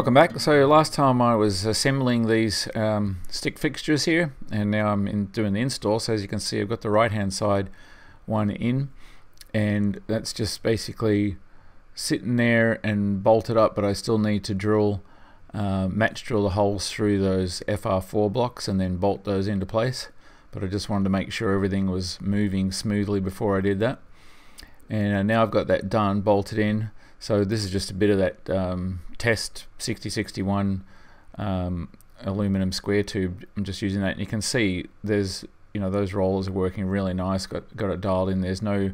Welcome back. So last time I was assembling these stick fixtures here, and now I'm doing the install. So as you can see, I've got the right hand side one in, and that's just basically sitting there and bolted up, but I still need to drill, match drill the holes through those FR4 blocks and then bolt those into place. But I just wanted to make sure everything was moving smoothly before I did that. And now I've got that done, bolted in. So this is just a bit of that test 6061 aluminum square tube. I'm just using that, and you can see there's, you know, those rollers are working really nice. Got it dialed in. There's no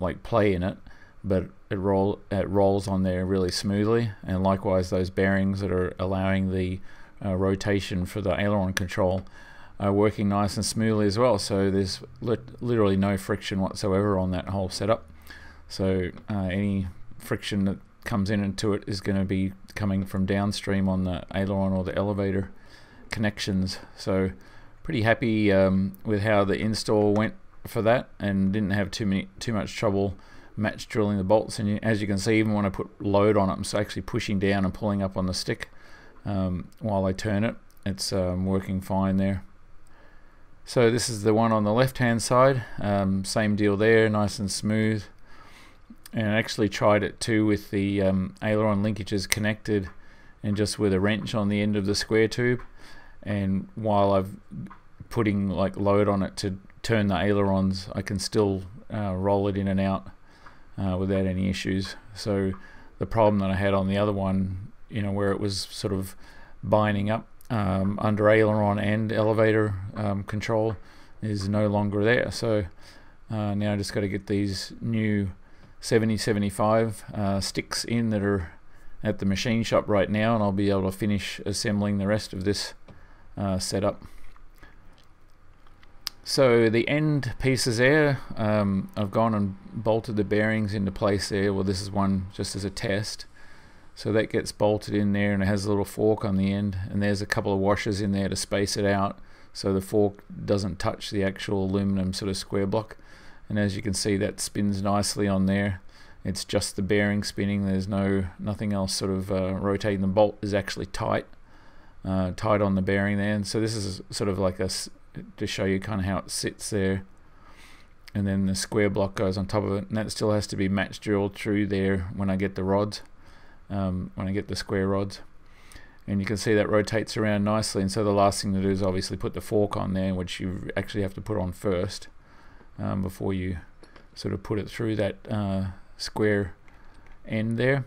like play in it, but it rolls on there really smoothly. And likewise, those bearings that are allowing the rotation for the aileron control are working nice and smoothly as well. So there's literally no friction whatsoever on that whole setup. So any friction that comes into it is going to be coming from downstream on the aileron or the elevator connections. So pretty happy with how the install went for that, and didn't have too much trouble match drilling the bolts. And as you can see, even when I put load on it, I'm actually pushing down and pulling up on the stick while I turn it. It's working fine there. So this is the one on the left hand side, same deal there, nice and smooth. And I actually tried it too with the aileron linkages connected and just with a wrench on the end of the square tube, and while I'm putting like load on it to turn the ailerons, I can still roll it in and out without any issues. So the problem that I had on the other one, you know, where it was sort of binding up under aileron and elevator control, is no longer there. So now I just got to get these new 7075 sticks in that are at the machine shop right now, and I'll be able to finish assembling the rest of this setup. So the end pieces there, I've gone and bolted the bearings into place there. Well, this is one just as a test, so that gets bolted in there, and it has a little fork on the end, and there's a couple of washers in there to space it out so the fork doesn't touch the actual aluminum sort of square block. And as you can see, that spins nicely on there. It's just the bearing spinning. There's nothing else sort of rotating. The bolt is actually tight on the bearing there. And so this is sort of like to show you kind of how it sits there. And then the square block goes on top of it, and that still has to be match drilled through there when I get the rods, when I get the square rods. And you can see that rotates around nicely. And so the last thing to do is obviously put the fork on there, which you actually have to put on first. Before you sort of put it through that square end there.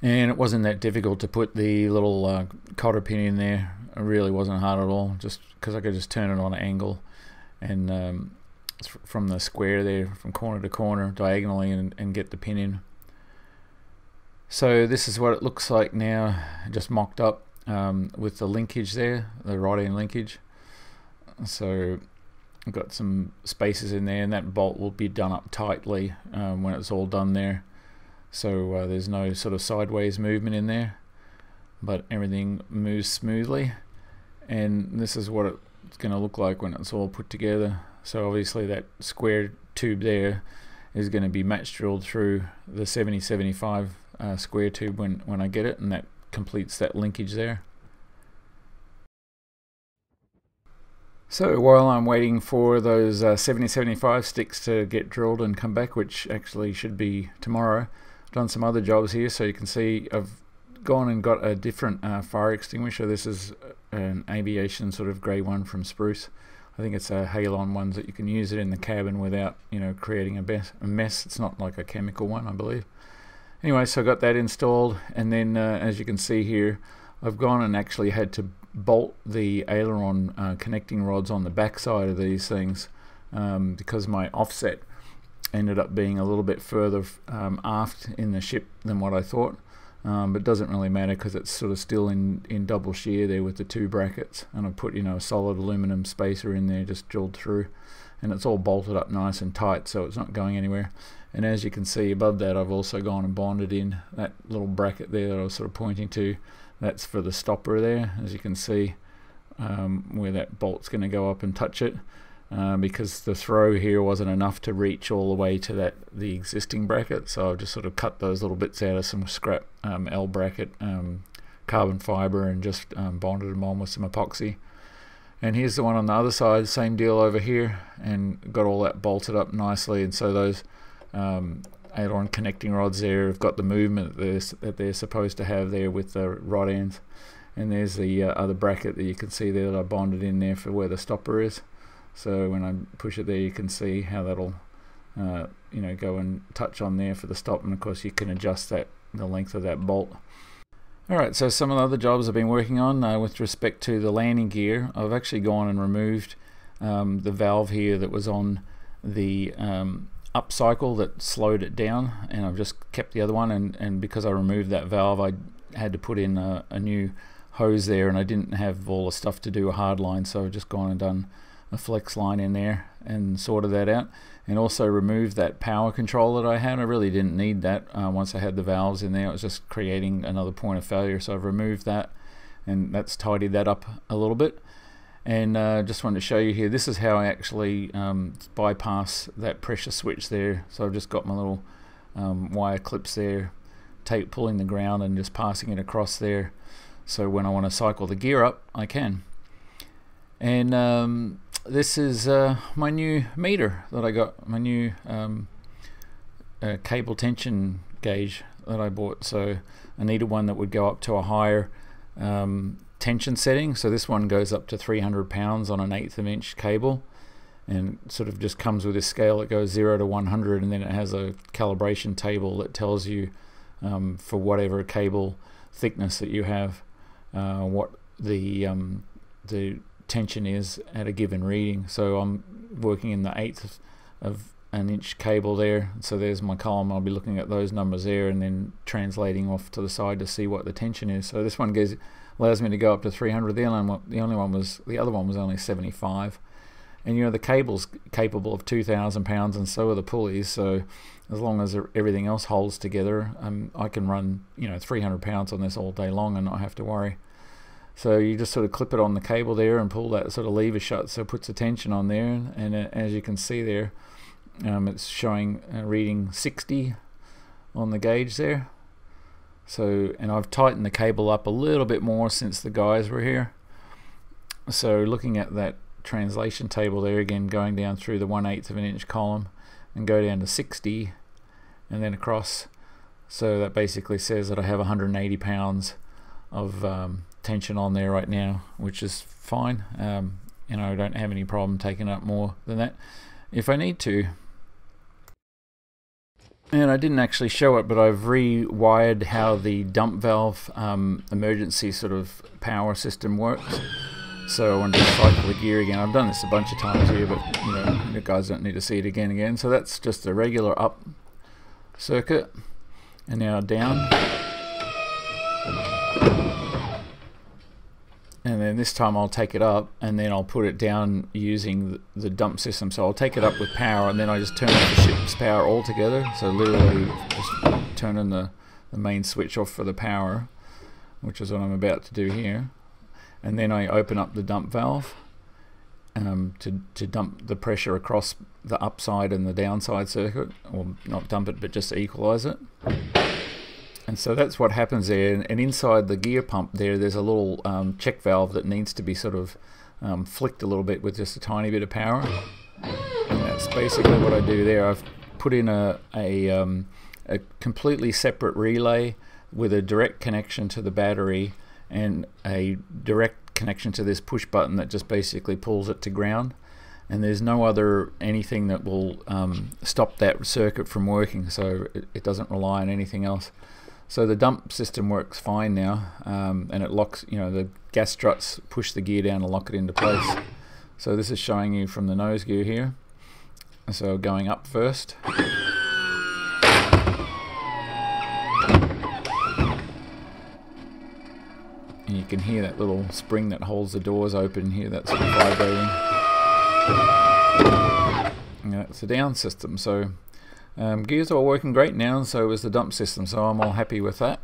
And it wasn't that difficult to put the little cotter pin in there. It really wasn't hard at all, just because I could just turn it on an angle, and from the square there, from corner to corner diagonally, and get the pin in. So this is what it looks like now, just mocked up with the linkage there, the right end linkage. So I've got some spaces in there, and that bolt will be done up tightly when it's all done there. So there's no sort of sideways movement in there, but everything moves smoothly. And this is what it's going to look like when it's all put together. So obviously that square tube there is going to be match drilled through the 7075 square tube when I get it, and that completes that linkage there. So while I'm waiting for those 7075 sticks to get drilled and come back, which actually should be tomorrow, I've done some other jobs here. So you can see I've gone and got a different fire extinguisher. This is an aviation sort of grey one from Spruce. I think it's a Halon ones that you can use it in the cabin without, you know, creating a mess. It's not like a chemical one, I believe. Anyway, so I got that installed, and then as you can see here, I've gone and actually had to bolt the aileron connecting rods on the back side of these things because my offset ended up being a little bit further aft in the ship than what I thought, but it doesn't really matter because it's sort of still in double shear there with the two brackets, and I put, you know, a solid aluminum spacer in there, just drilled through, and it's all bolted up nice and tight, so it's not going anywhere. And as you can see above that, I've also gone and bonded in that little bracket there that I was sort of pointing to. That's for the stopper there, as you can see, where that bolt's going to go up and touch it. because the throw here wasn't enough to reach all the way to the existing bracket, so I've just sort of cut those little bits out of some scrap L bracket carbon fibre and just bonded them on with some epoxy. And here's the one on the other side, same deal over here, and got all that bolted up nicely, and so those aileron connecting rods there have got the movement that they're supposed to have there with the rod ends. And there's the other bracket that you can see there that I bonded in there for where the stopper is. So when I push it there, you can see how that'll you know, go and touch on there for the stop, and of course you can adjust that, the length of that bolt. Alright, so some of the other jobs I've been working on with respect to the landing gear, I've actually gone and removed the valve here that was on the upcycle that slowed it down, and I've just kept the other one, and because I removed that valve I had to put in a new hose there, and I didn't have all the stuff to do a hard line, so I've just gone and done a flex line in there and sorted that out, and also removed that power control that I had. I really didn't need that once I had the valves in there. It was just creating another point of failure, so I've removed that, and that's tidied that up a little bit. And just wanted to show you here, this is how I actually bypass that pressure switch there. So I've just got my little wire clips there, tape pulling the ground and just passing it across there, so when I want to cycle the gear up I can. And this is my new meter that I got, my new cable tension gauge that I bought. So I needed one that would go up to a higher tension setting, so this one goes up to 300 pounds on an 1/8 inch cable, and sort of just comes with a scale that goes 0 to 100, and then it has a calibration table that tells you for whatever cable thickness that you have what the tension is at a given reading. So I'm working in the 1/8 of an inch cable there, so there's my column. I'll be looking at those numbers there and then translating off to the side to see what the tension is. So this one allows me to go up to 300. The other one was only 75, and you know the cable's capable of 2,000 pounds, and so are the pulleys. So as long as everything else holds together, I can run 300 pounds on this all day long and not have to worry. So you just sort of clip it on the cable there and pull that sort of lever shut, so it puts the tension on there, and as you can see there, it's showing reading 60 on the gauge there. So, and I've tightened the cable up a little bit more since the guys were here. So looking at that translation table there again, going down through the 1/8 of an inch column and go down to 60 and then across, so that basically says that I have 180 pounds of tension on there right now, which is fine. I don't have any problem taking up more than that if I need to. And I didn't actually show it, but I've rewired how the dump valve emergency sort of power system works. So I wanted to cycle the gear again. I've done this a bunch of times here, but you guys don't need to see it again. So that's just a regular up circuit, and now down, and then this time I'll take it up and then I'll put it down using the dump system. So I'll take it up with power, and then I just turn off the ship's power altogether, so literally just turning the main switch off for the power, which is what I'm about to do here. And then I open up the dump valve to dump the pressure across the upside and the downside circuit, or not dump it but just equalize it. And so that's what happens there, and inside the gear pump there's a little check valve that needs to be sort of flicked a little bit with just a tiny bit of power, and that's basically what I do there. I've put in a completely separate relay with a direct connection to the battery and a direct connection to this push button that just basically pulls it to ground, and there's no other anything that will stop that circuit from working, so it doesn't rely on anything else. So the dump system works fine now, and it locks, the gas struts push the gear down and lock it into place. So this is showing you from the nose gear here. So going up first. And you can hear that little spring that holds the doors open here, that's sort of vibrating. And that's the down system. So gears are working great now, and so is the dump system, so I'm all happy with that.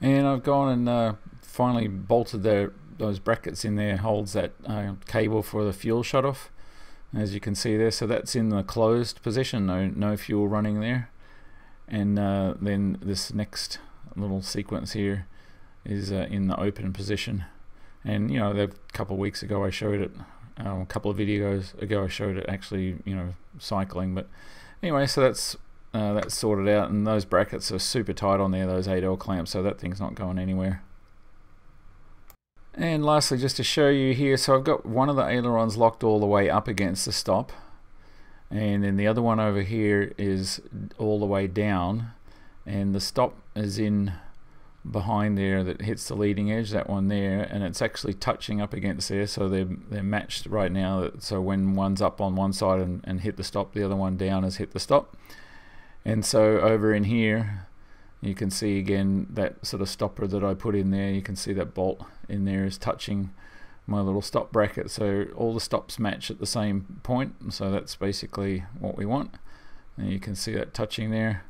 And I've gone and finally bolted the those brackets in there holds that cable for the fuel shutoff, as you can see there. So that's in the closed position, no fuel running there. And then this next little sequence here is in the open position. And you know, a couple of weeks ago I showed it, a couple of videos ago I showed it actually, you know, cycling. But anyway, so that's sorted out, and those brackets are super tight on there, those 8L clamps, so that thing's not going anywhere. And lastly, just to show you here, so I've got one of the ailerons locked all the way up against the stop, and then the other one over here is all the way down, and the stop is in behind there that hits the leading edge, that one there, and it's actually touching up against there, so they're matched right now. So when one's up on one side and hit the stop, the other one down has hit the stop. And so over in here you can see again that sort of stopper that I put in there, you can see that bolt in there is touching my little stop bracket, so all the stops match at the same point, so that's basically what we want. And you can see that touching there.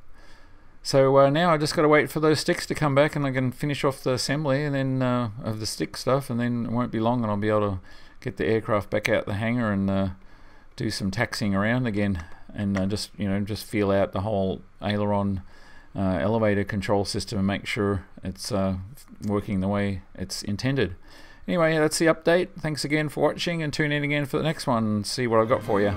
So now I just got to wait for those sticks to come back, and I can finish off the assembly and then of the stick stuff, and then it won't be long and I'll be able to get the aircraft back out the hangar and do some taxiing around again, and just, you know, just feel out the whole aileron elevator control system and make sure it's working the way it's intended. Anyway, that's the update. Thanks again for watching, and tune in again for the next one and see what I've got for you.